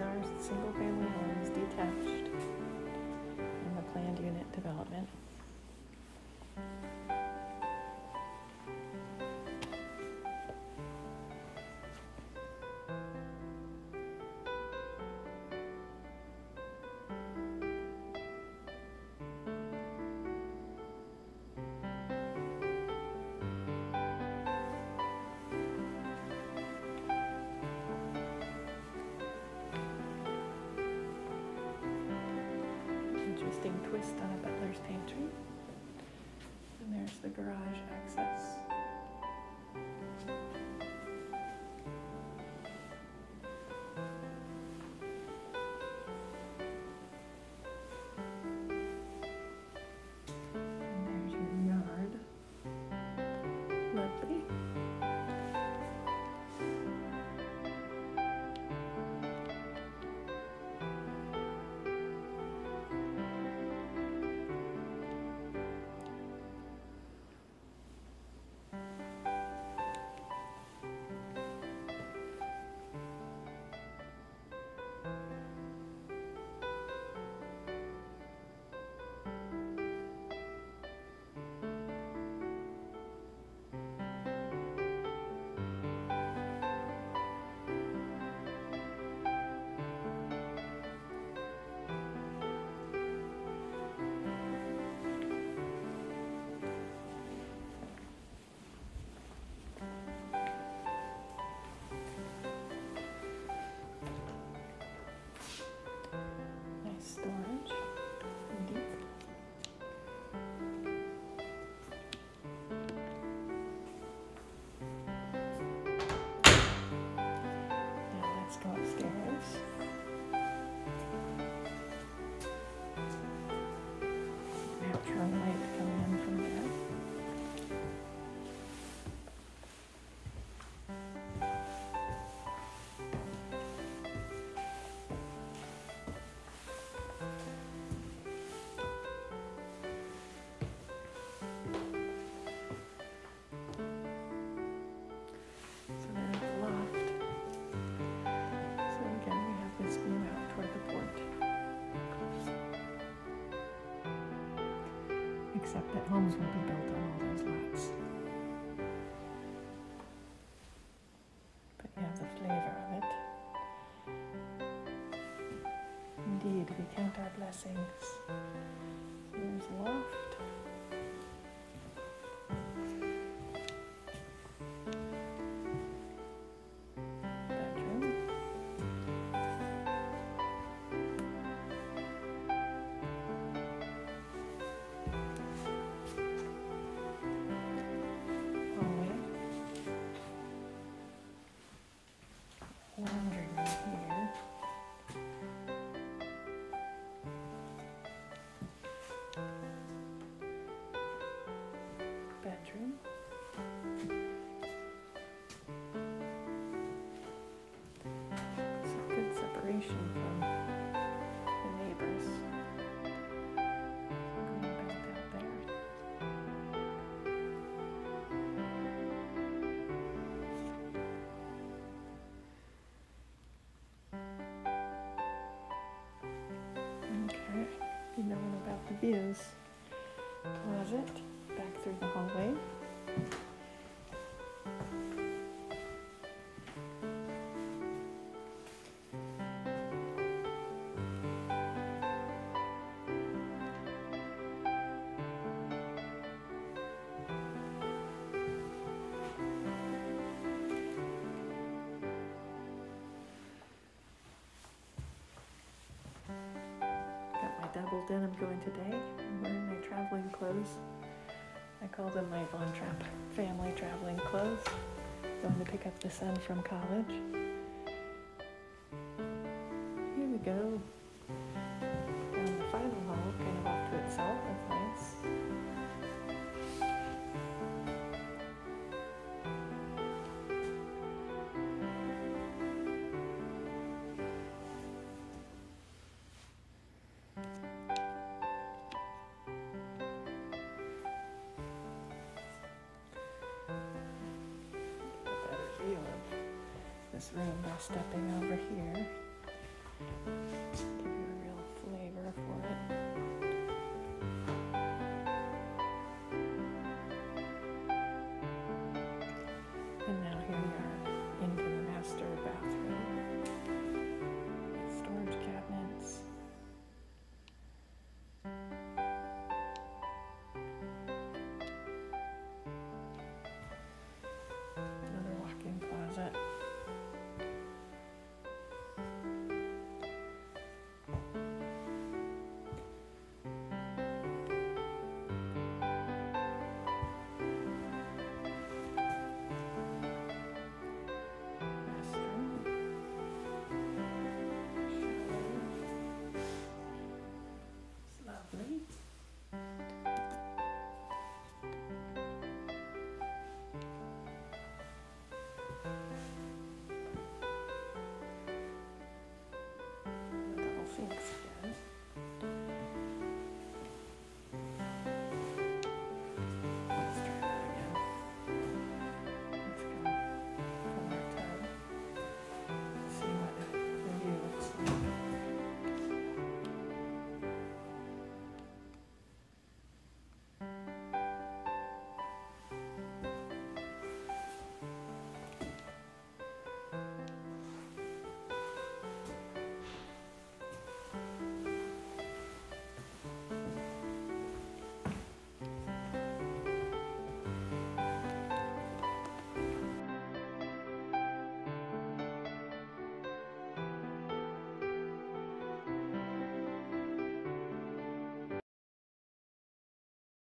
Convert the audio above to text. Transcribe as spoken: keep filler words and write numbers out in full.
These are single-family homes detached from the planned unit development. Twist on a butler's pantry, and there's the garage access. And there's your yard. Lovely. Storage, indeed. Now let's go upstairs. Natural light coming in from except that homes will be built on all those lots. But you have the flavor of it. Indeed, we count our blessings. So there's a loft. From the neighbors. We're going back down there. Okay, you know about the views. Closet back through the hallway. Double denim going today. I'm wearing my traveling clothes. I call them my Von Trapp family traveling clothes. Going to pick up the son from college. Here we go. Down the final hall, kind of off to itself. That's nice. Room by stepping over here.